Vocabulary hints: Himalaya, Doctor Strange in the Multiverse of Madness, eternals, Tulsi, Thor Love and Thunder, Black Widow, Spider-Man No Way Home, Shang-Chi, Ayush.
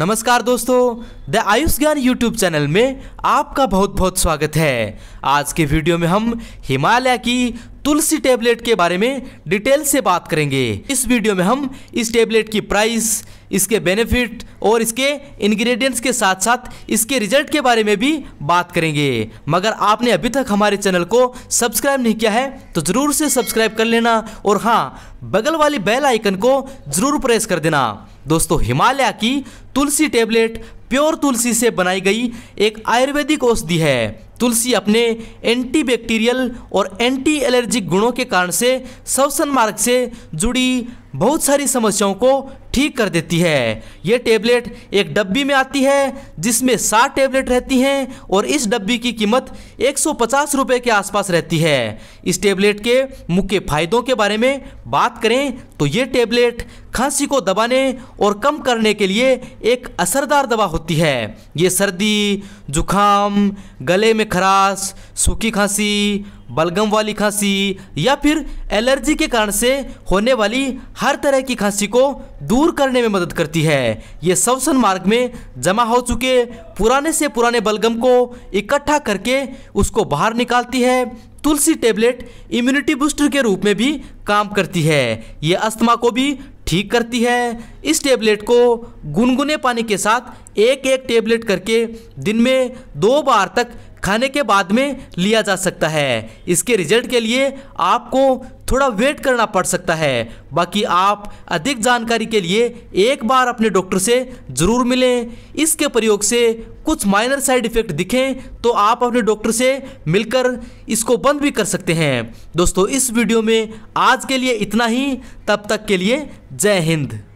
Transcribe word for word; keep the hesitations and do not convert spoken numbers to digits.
नमस्कार दोस्तों, द आयुष ज्ञान यूट्यूब चैनल में आपका बहुत बहुत स्वागत है। आज के वीडियो में हम हिमालय की तुलसी टेबलेट के बारे में डिटेल से बात करेंगे। इस वीडियो में हम इस टेबलेट की प्राइस, इसके बेनिफिट और इसके इंग्रेडिएंट्स के साथ साथ इसके रिजल्ट के बारे में भी बात करेंगे। मगर आपने अभी तक हमारे चैनल को सब्सक्राइब नहीं किया है तो ज़रूर से सब्सक्राइब कर लेना और हाँ, बगल वाली बेल आइकन को ज़रूर प्रेस कर देना। दोस्तों, हिमालय की तुलसी टेबलेट प्योर तुलसी से बनाई गई एक आयुर्वेदिक औषधि है। तुलसी अपने एंटीबैक्टीरियल और एंटी एलर्जिक गुणों के कारण से श्वसन मार्ग से जुड़ी बहुत सारी समस्याओं को ठीक कर देती है। यह टेबलेट एक डब्बी में आती है जिसमें साठ टेबलेट रहती हैं और इस डब्बी की कीमत एक सौ पचास रुपए के आसपास रहती है। इस टेबलेट के मुख्य फायदों के बारे में बात करें तो यह टेबलेट खांसी को दबाने और कम करने के लिए एक असरदार दवा होती है। ये सर्दी, जुखाम, गले में खराश, सूखी खांसी, बलगम वाली खांसी या फिर एलर्जी के कारण से होने वाली हर तरह की खांसी को दूर करने में मदद करती है। ये श्वसन मार्ग में जमा हो चुके पुराने से पुराने बलगम को इकट्ठा करके उसको बाहर निकालती है। तुलसी टेबलेट इम्यूनिटी बूस्टर के रूप में भी काम करती है। ये अस्थमा को भी ठीक करती है। इस टेबलेट को गुनगुने पानी के साथ एक एक टेबलेट करके दिन में दो बार तक खाने के बाद में लिया जा सकता है। इसके रिजल्ट के लिए आपको थोड़ा वेट करना पड़ सकता है। बाकी आप अधिक जानकारी के लिए एक बार अपने डॉक्टर से ज़रूर मिलें। इसके प्रयोग से कुछ माइनर साइड इफ़ेक्ट दिखें तो आप अपने डॉक्टर से मिलकर इसको बंद भी कर सकते हैं। दोस्तों, इस वीडियो में आज के लिए इतना ही। तब तक के लिए जय हिंद।